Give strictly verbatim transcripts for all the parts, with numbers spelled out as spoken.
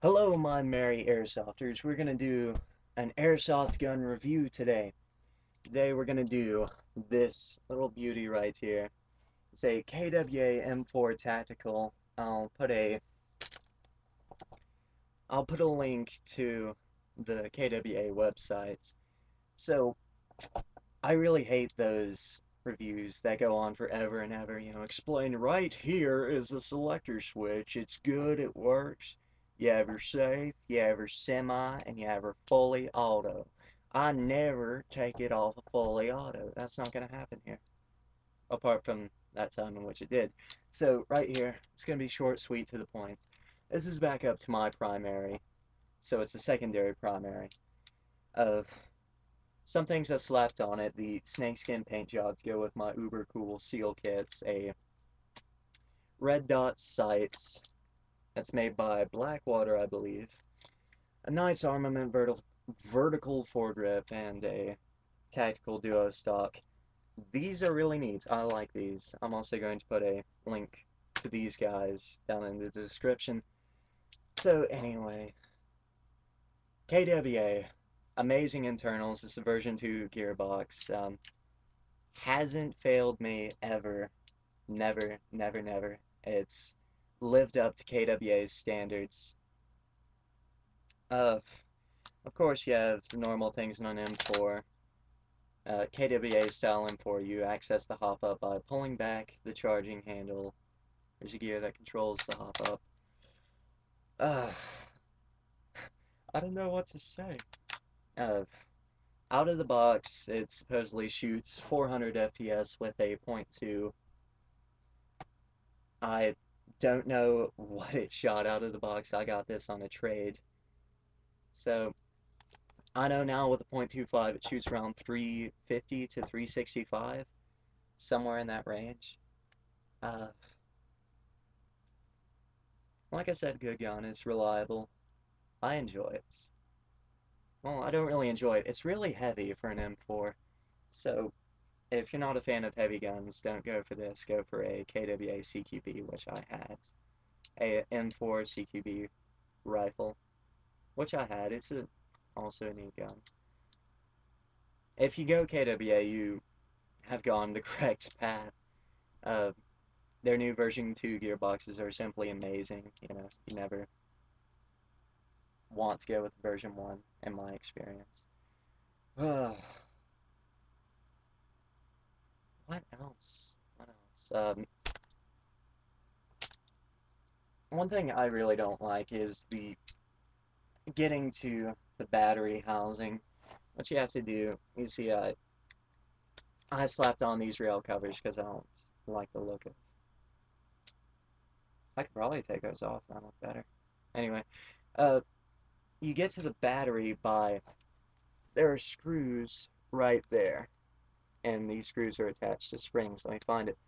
Hello my merry airsofters, we're gonna do an airsoft gun review today. Today we're gonna do this little beauty right here. It's a K W A M four Tactical. I'll put a I'll put a link to the K W A website. So I really hate those reviews that go on forever and ever, you know, explain right here is the selector switch, it's good, it works. You have your safe, you have your semi, and you have your fully auto. I never take it off of fully auto. That's not going to happen here. Apart from that time in which it did. So, right here, it's going to be short, sweet, to the point. This is back up to my primary. So, it's a secondary primary. Of some things I slapped on it. The snakeskin paint job to go with my uber cool seal kits. A red dot sights. That's made by Blackwater, I believe. A nice armament verti vertical foregrip and a tactical duo stock. These are really neat. I like these. I'm also going to put a link to these guys down in the description. So anyway, K W A, amazing internals. It's a version two gearbox. Um, hasn't failed me ever. Never, never, never. It's lived up to K W A's standards. Uh, of course you have the normal things on M four. Uh, K W A style M four, you access the hop-up by pulling back the charging handle. There's a gear that controls the hop-up. Uh, I don't know what to say. Uh, out of the box, it supposedly shoots four hundred F P S with a point two. I don't know what it shot out of the box. I got this on a trade. So, I know now with a point two five it shoots around three fifty to three sixty-five. Somewhere in that range. Uh, like I said, good gun. It's reliable. I enjoy it. Well, I don't really enjoy it. It's really heavy for an M four. So, if you're not a fan of heavy guns, don't go for this. Go for a K W A C Q B, which I had. A M four C Q B rifle, which I had. It's a, also a neat gun. If you go K W A, you have gone the correct path. Uh, their new version two gearboxes are simply amazing. You know, you never want to go with version one, in my experience. Ugh. What else? What else? Um, one thing I really don't like is the getting to the battery housing. What you have to do, you see, I I slapped on these rail covers because I don't like the look of. I could probably take those off and I look better. Anyway, uh, you get to the battery by there are screws right there. And these screws are attached to springs. Let me find it.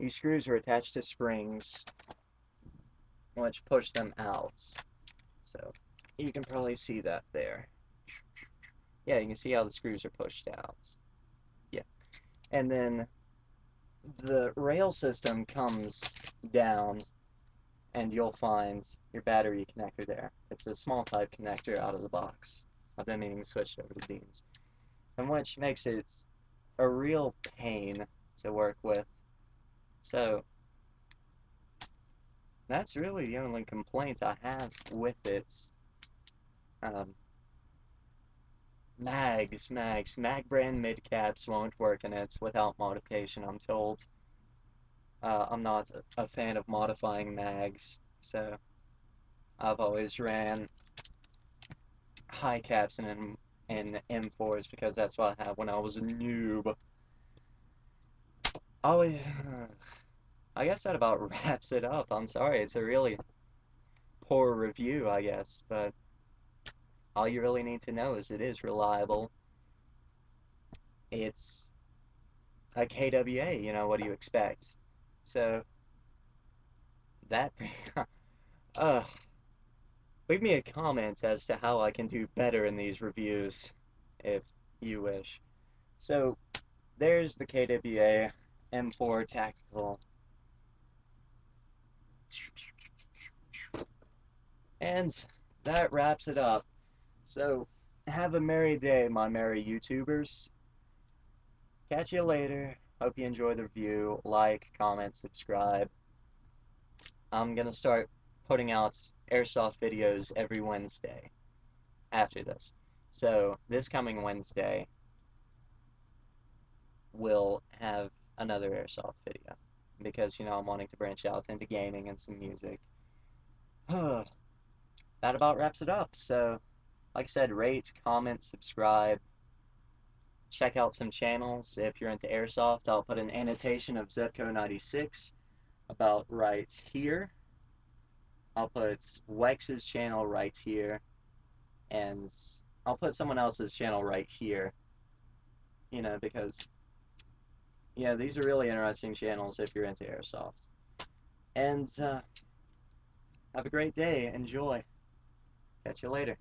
These screws are attached to springs, which push them out. So, you can probably see that there. Yeah, you can see how the screws are pushed out. Yeah. And then, the rail system comes down, and you'll find your battery connector there. It's a small type connector out of the box. I've been meaning to switch over to Dean's. And which makes it a real pain to work with. So, that's really the only complaint I have with it. Um, mags, mags, mag brand mid-caps won't work in it without modification, I'm told. Uh, I'm not a fan of modifying mags, so I've always ran high caps in them. And M fours because that's what I had when I was a noob. Oh, yeah. I guess that about wraps it up. I'm sorry, it's a really poor review, I guess, but all you really need to know is it is reliable. It's a K W A, you know, what do you expect? So, that, uh, leave me a comment as to how I can do better in these reviews, if you wish. So, there's the K W A M four Tactical. And that wraps it up. So, have a merry day, my merry YouTubers. Catch you later. Hope you enjoy the review. Like, comment, subscribe. I'm going to start putting out airsoft videos every Wednesday after this. So, this coming Wednesday, we'll have another airsoft video. Because, you know, I'm wanting to branch out into gaming and some music. That about wraps it up. So, like I said, rate, comment, subscribe. Check out some channels if you're into airsoft. I'll put an annotation of Zebco ninety-six about right here. I'll put Wex's channel right here. And I'll put someone else's channel right here. You know, because... yeah, these are really interesting channels if you're into airsoft. And uh, have a great day. Enjoy. Catch you later.